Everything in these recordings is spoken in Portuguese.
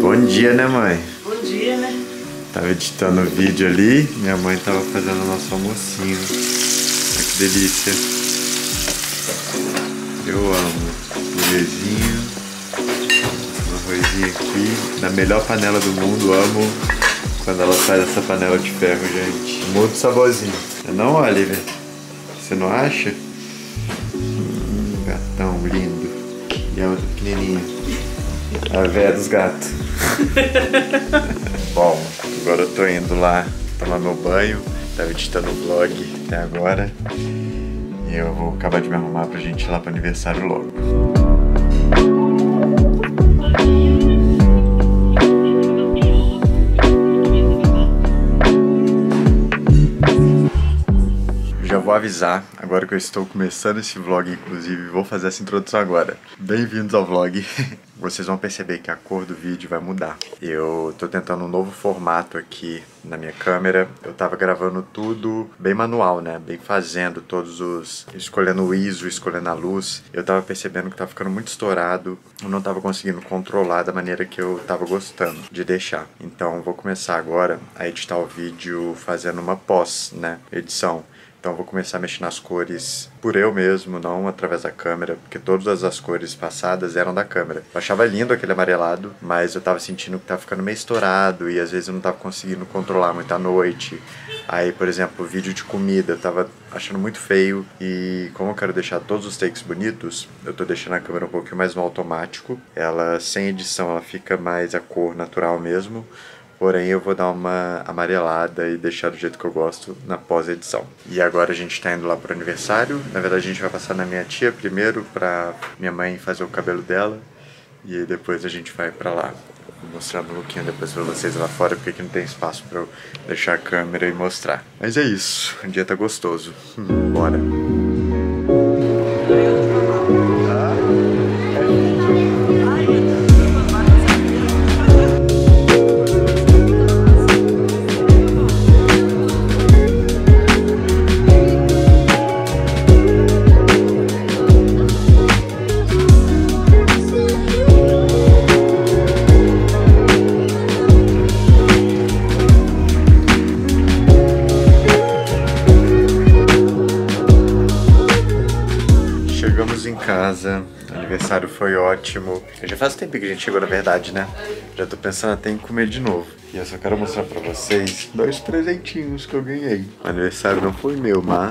Bom dia, né, mãe? Bom dia, né? Tava editando o vídeo ali, minha mãe tava fazendo o nosso almocinho. Olha que delícia. Eu amo. Burezinho. Um arrozinho aqui. Na melhor panela do mundo, amo quando ela sai dessa panela de ferro, gente. Muito saborzinho. Não, Oliver? Você não acha? Gatão lindo. E a outra pequenininha. A véia dos gatos. Bom, agora eu tô indo lá tomar meu banho. Tava editando o vlog até agora. E eu vou acabar de me arrumar pra gente ir lá pro aniversário logo. Já vou avisar, agora que eu estou começando esse vlog, inclusive, vou fazer essa introdução agora. Bem-vindos ao vlog. Vocês vão perceber que a cor do vídeo vai mudar. Eu tô tentando um novo formato aqui na minha câmera. Eu tava gravando tudo bem manual, né? Bem fazendo todos os... escolhendo o ISO, escolhendo a luz. Eu tava percebendo que tava ficando muito estourado. Eu não tava conseguindo controlar da maneira que eu tava gostando de deixar. Então vou começar agora a editar o vídeo fazendo uma pós, né? Edição. Então vou começar a mexer nas cores por eu mesmo, não através da câmera, porque todas as cores passadas eram da câmera. Eu achava lindo aquele amarelado, mas eu tava sentindo que tava ficando meio estourado e às vezes eu não tava conseguindo controlar muito à noite. Aí, por exemplo, o vídeo de comida eu tava achando muito feio e como eu quero deixar todos os takes bonitos, eu tô deixando a câmera um pouquinho mais no automático. Ela, sem edição, ela fica mais a cor natural mesmo. Porém, eu vou dar uma amarelada e deixar do jeito que eu gosto na pós-edição. E agora a gente tá indo lá pro aniversário. Na verdade, a gente vai passar na minha tia primeiro pra minha mãe fazer o cabelo dela. E aí depois a gente vai pra lá. Vou mostrar meu lookinho depois pra vocês lá fora, porque aqui não tem espaço pra eu deixar a câmera e mostrar. Mas é isso. O dia tá gostoso. Bora! Casa, aniversário foi ótimo. Já faz tempo que a gente chegou, na verdade, né? Já tô pensando até em comer de novo. E eu só quero mostrar pra vocês dois presentinhos que eu ganhei. O aniversário não foi meu, mas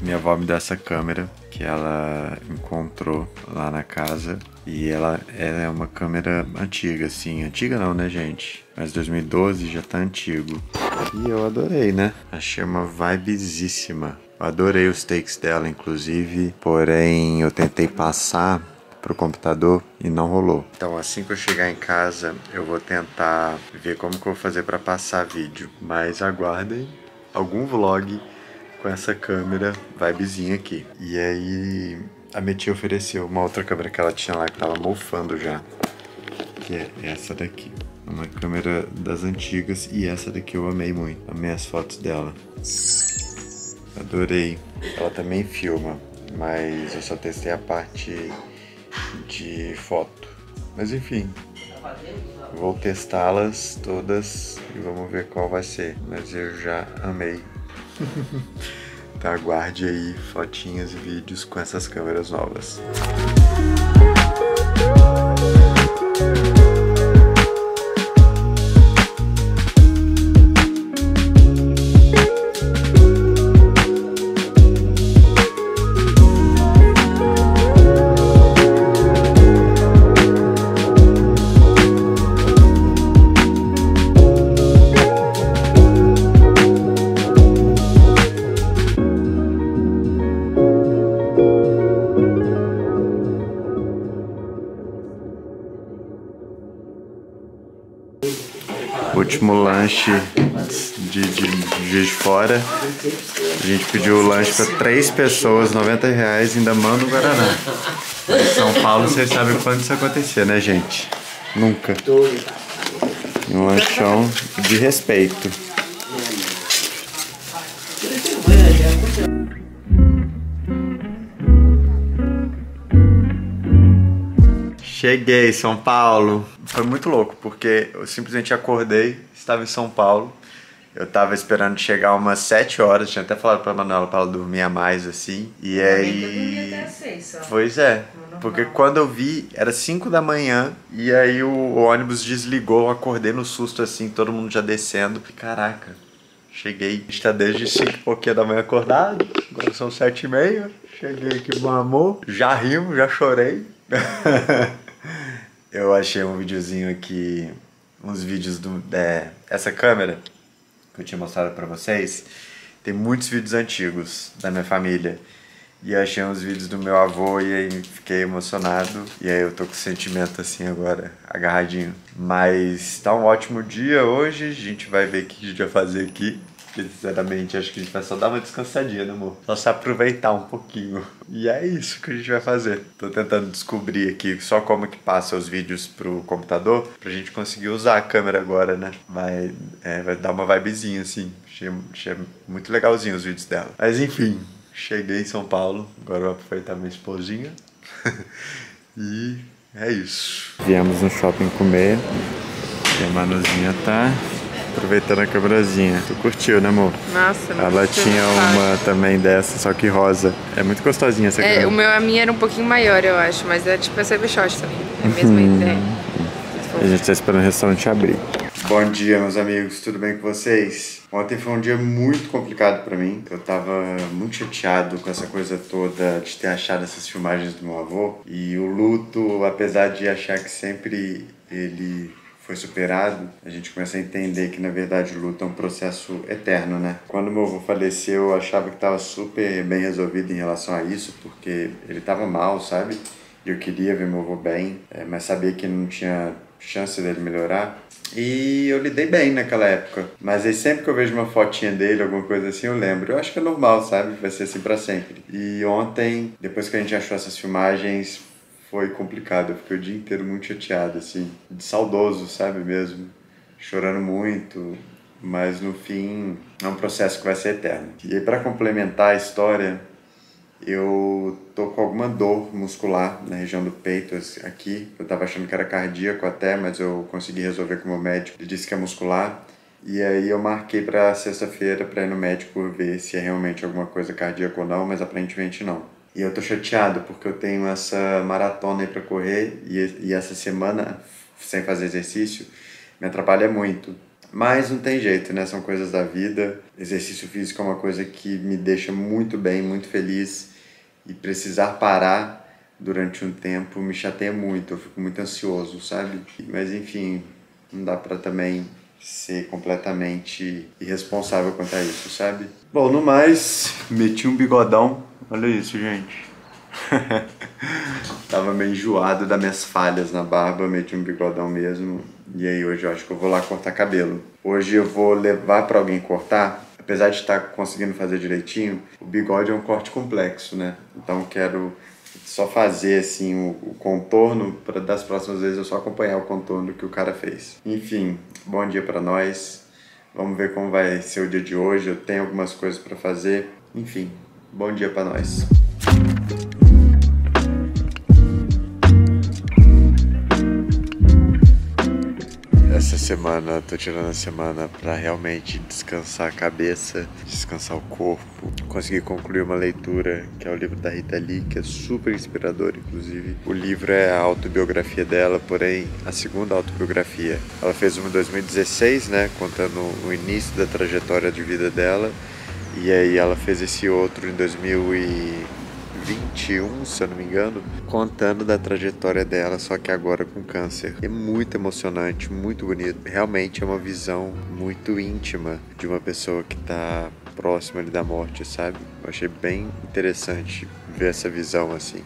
minha avó me deu essa câmera que ela encontrou lá na casa. E ela é uma câmera antiga, assim. Antiga não, né, gente? Mas 2012 já tá antigo. E eu adorei, né? Achei uma vibezíssima. Adorei os takes dela, inclusive, porém eu tentei passar pro computador e não rolou. Então assim que eu chegar em casa, eu vou tentar ver como que eu vou fazer pra passar vídeo. Mas aguardem algum vlog com essa câmera vibezinha aqui. E aí a minha tia ofereceu uma outra câmera que ela tinha lá, que tava mofando já, que é essa daqui. É uma câmera das antigas e essa daqui eu amei muito. Amei as fotos dela. Adorei. Ela também filma, mas eu só testei a parte de foto. Mas enfim, vou testá-las todas e vamos ver qual vai ser. Mas eu já amei. Então aguarde aí fotinhas e vídeos com essas câmeras novas. Último lanche de Juiz de Fora. A gente pediu o lanche para 3 pessoas, R$90, ainda manda o guaraná. Mas em São Paulo vocês sabem quando isso acontecer, né, gente? Nunca. Um lanchão de respeito. Cheguei, São Paulo. Foi muito louco, porque eu simplesmente acordei, estava em São Paulo. Eu tava esperando chegar umas 7 horas, tinha até falado pra Manuela pra ela dormir a mais, assim. E eu aí... até 6, ó. Pois é, porque quando eu vi, era 5 da manhã, e aí o ônibus desligou, eu acordei no susto, assim, todo mundo já descendo. Caraca, cheguei. A gente tá desde 5 e pouquinho da manhã acordado, agora são 7h30, cheguei aqui com amor. Já rimo, já chorei. Eu achei um videozinho aqui, uns vídeos do... essa câmera que eu tinha mostrado pra vocês, tem muitos vídeos antigos da minha família. E eu achei uns vídeos do meu avô e aí fiquei emocionado. E aí eu tô com o sentimento assim agora, agarradinho. Mas tá um ótimo dia hoje, a gente vai ver o que a gente vai fazer aqui. Sinceramente, acho que a gente vai só dar uma descansadinha, né, amor? Só se aproveitar um pouquinho. E é isso que a gente vai fazer. Tô tentando descobrir aqui só como que passa os vídeos pro computador, pra gente conseguir usar a câmera agora, né? Vai dar uma vibezinha, assim. Achei muito legalzinho os vídeos dela. Mas enfim, cheguei em São Paulo. Agora eu vou aproveitar minha esposinha. E é isso. Viemos no shopping comer. E a Manuzinha tá... aproveitando a câmerazinha. Tu curtiu, né, amor? Nossa, não. Ela tinha uma também dessa, só que rosa. É muito gostosinha essa câmera. A minha era um pouquinho maior, eu acho, mas é tipo essa bichote também. É a mesma ideia. A gente tá esperando o restaurante abrir. Bom dia, meus amigos. Tudo bem com vocês? Ontem foi um dia muito complicado pra mim. Eu tava muito chateado com essa coisa toda de ter achado essas filmagens do meu avô. E o luto, apesar de achar que sempre ele... foi superado, a gente começa a entender que, na verdade, o luto é um processo eterno, né? Quando meu avô faleceu, eu achava que estava super bem resolvido em relação a isso, porque ele estava mal, sabe? E eu queria ver meu avô bem, mas sabia que não tinha chance dele melhorar. E eu lidei bem naquela época. Mas aí sempre que eu vejo uma fotinha dele, alguma coisa assim, eu lembro. Eu acho que é normal, sabe? Vai ser assim pra sempre. E ontem, depois que a gente achou essas filmagens, foi complicado, eu fiquei o dia inteiro muito chateado, assim, saudoso, sabe mesmo, chorando muito, mas no fim é um processo que vai ser eterno. E aí, pra complementar a história, eu tô com alguma dor muscular na região do peito aqui, eu tava achando que era cardíaco até, mas eu consegui resolver com o meu médico, ele disse que é muscular. E aí eu marquei pra sexta-feira pra ir no médico ver se é realmente alguma coisa cardíaca ou não, mas aparentemente não. E eu tô chateado porque eu tenho essa maratona aí pra correr e essa semana, sem fazer exercício, me atrapalha muito. Mas não tem jeito, né? São coisas da vida. Exercício físico é uma coisa que me deixa muito bem, muito feliz. E precisar parar durante um tempo me chateia muito. Eu fico muito ansioso, sabe? Mas enfim, não dá pra também ser completamente irresponsável quanto a isso, sabe? Bom, no mais, meti um bigodão. Olha isso, gente. Tava meio enjoado das minhas falhas na barba, meti um bigodão mesmo. E aí hoje eu acho que eu vou lá cortar cabelo. Hoje eu vou levar pra alguém cortar. Apesar de estar conseguindo fazer direitinho, o bigode é um corte complexo, né? Então eu quero só fazer assim o contorno, pra das próximas vezes eu só acompanhar o contorno que o cara fez. Enfim, bom dia pra nós. Vamos ver como vai ser o dia de hoje. Eu tenho algumas coisas pra fazer. Enfim. Bom dia pra nós. Essa semana, eu tô tirando a semana pra realmente descansar a cabeça, descansar o corpo. Consegui concluir uma leitura, que é o livro da Rita Lee, que é super inspirador, inclusive. O livro é a autobiografia dela, porém, a segunda autobiografia. Ela fez uma em 2016, né, contando o início da trajetória de vida dela. E aí ela fez esse outro em 2021, se eu não me engano, contando da trajetória dela, só que agora com câncer. É muito emocionante, muito bonito. Realmente é uma visão muito íntima de uma pessoa que tá próxima ali da morte, sabe? Eu achei bem interessante ver essa visão assim.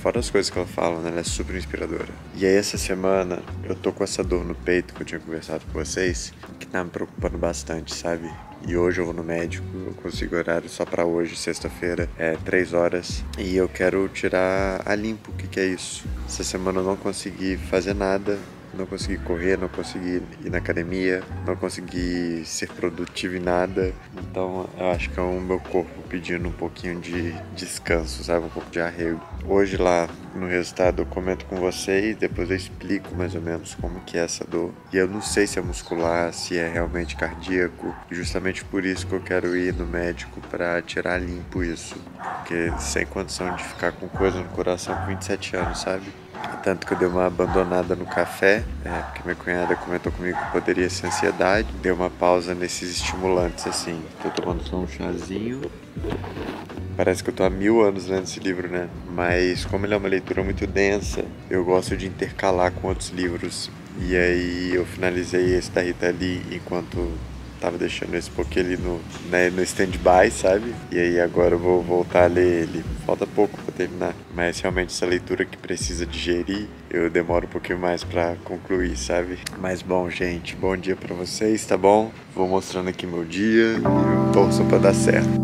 Fora as coisas que ela fala, né? Ela é super inspiradora. E aí essa semana eu tô com essa dor no peito que eu tinha conversado com vocês, que tá me preocupando bastante, sabe? E hoje eu vou no médico, eu consigo horário só pra hoje, sexta-feira, 3 horas. E eu quero tirar a limpo, o que é isso? Essa semana eu não consegui fazer nada, não consegui correr, não consegui ir na academia, não consegui ser produtivo em nada. Então eu acho que é o meu corpo pedindo um pouquinho de descanso, sabe? Um pouco de arrego. Hoje lá no resultado eu comento com vocês, depois eu explico mais ou menos como que é essa dor. E eu não sei se é muscular, se é realmente cardíaco. Justamente por isso que eu quero ir no médico para tirar limpo isso. Porque sem condição de ficar com coisa no coração com 27 anos, sabe? Tanto que eu dei uma abandonada no café, porque minha cunhada comentou comigo que poderia ser ansiedade. Dei uma pausa nesses estimulantes, assim. Tô tomando só um chazinho. Parece que eu tô há 1000 anos lendo esse livro, né? Mas como ele é uma leitura muito densa, eu gosto de intercalar com outros livros. E aí eu finalizei esse da Rita Lee enquanto tava deixando esse pouquinho ali no stand-by, sabe? E aí agora eu vou voltar a ler ele. Falta pouco pra terminar. Mas realmente essa leitura que precisa digerir, eu demoro um pouquinho mais pra concluir, sabe? Mas bom, gente, bom dia pra vocês, tá bom? Vou mostrando aqui meu dia e torço pra dar certo.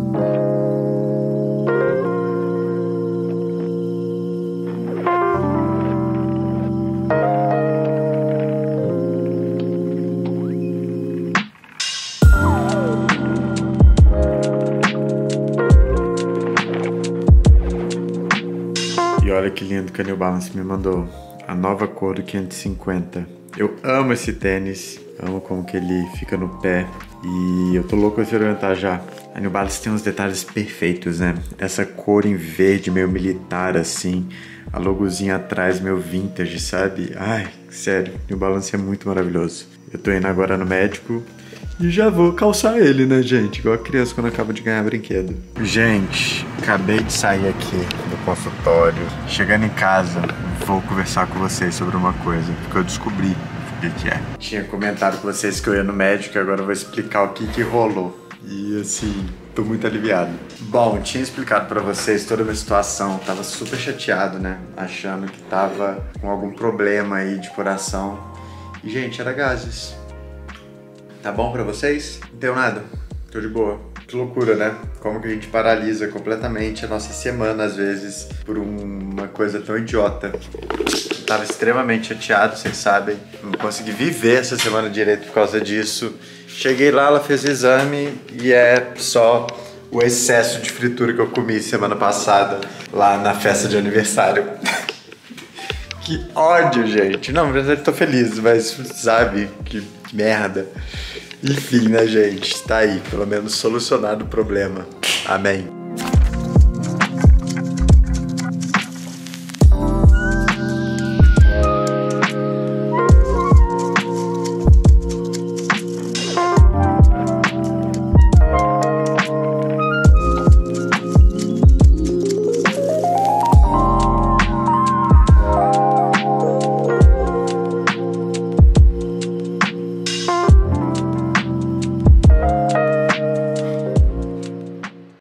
Olha que lindo que a New Balance me mandou, a nova cor do 550. Eu amo esse tênis, amo como que ele fica no pé e eu tô louco pra experimentar já. A New Balance tem uns detalhes perfeitos, né? Essa cor em verde meio militar assim, a logozinha atrás meio vintage, sabe? Ai, sério, New Balance é muito maravilhoso. Eu tô indo agora no médico e já vou calçar ele, né, gente? Igual a criança quando acaba de ganhar brinquedo. Gente, acabei de sair aqui do consultório. Chegando em casa, vou conversar com vocês sobre uma coisa, porque eu descobri o que é. Tinha comentado com vocês que eu ia no médico e agora eu vou explicar o que rolou. E assim, tô muito aliviado. Bom, tinha explicado pra vocês toda a minha situação. Tava super chateado, né? Achando que tava com algum problema aí de coração. E, gente, era gases. Tá bom pra vocês? Não deu nada, tô de boa. Que loucura, né? Como que a gente paralisa completamente a nossa semana, às vezes, por uma coisa tão idiota. Tava extremamente chateado, vocês sabem. Não consegui viver essa semana direito por causa disso. Cheguei lá, ela fez o exame e é só o excesso de fritura que eu comi semana passada, lá na festa de aniversário. Que ódio, gente. Não, na verdade, tô feliz, mas sabe que... merda. Enfim, né, gente? Tá aí. Pelo menos solucionado o problema. Amém.